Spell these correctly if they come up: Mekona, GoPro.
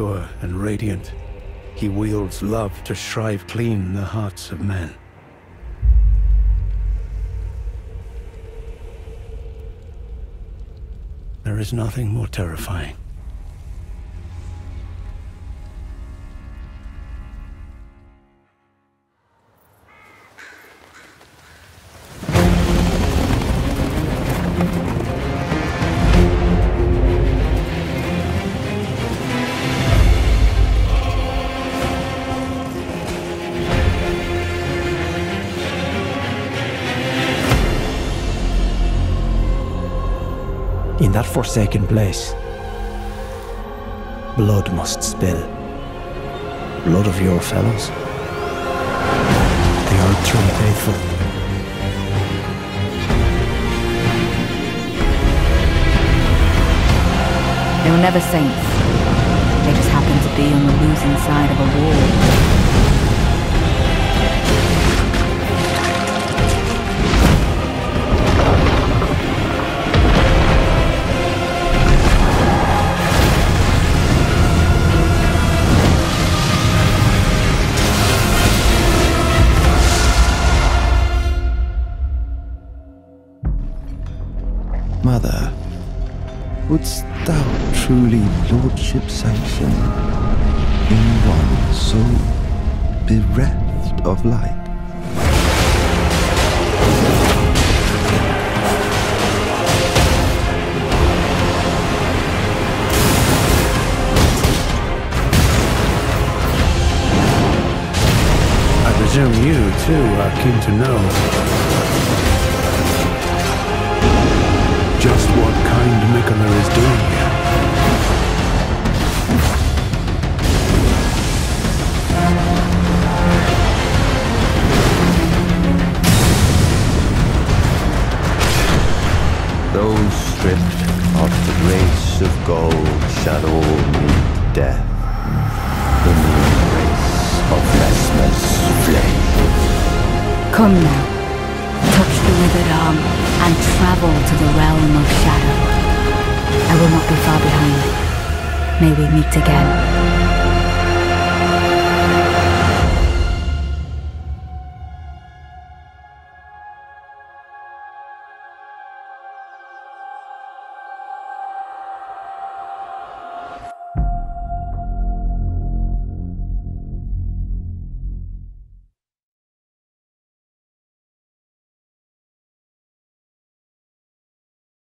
pure and radiant, he wields love to shrive clean the hearts of men. There is nothing more terrifying. In that forsaken place, blood must spill. Blood of your fellows. They are truly faithful. They were never saints. They just happened to be on the losing side of a war. Mother, wouldst thou truly lordship sanction in one so bereft of light? I presume you, too, are keen to know just what kind Mekona is doing here. Those stripped of the grace of gold shall all meet death in the embrace of Mesmer's flame. Come now. Touch the withered arm and travel to the realm of shadow. I will not be far behind. May we meet again.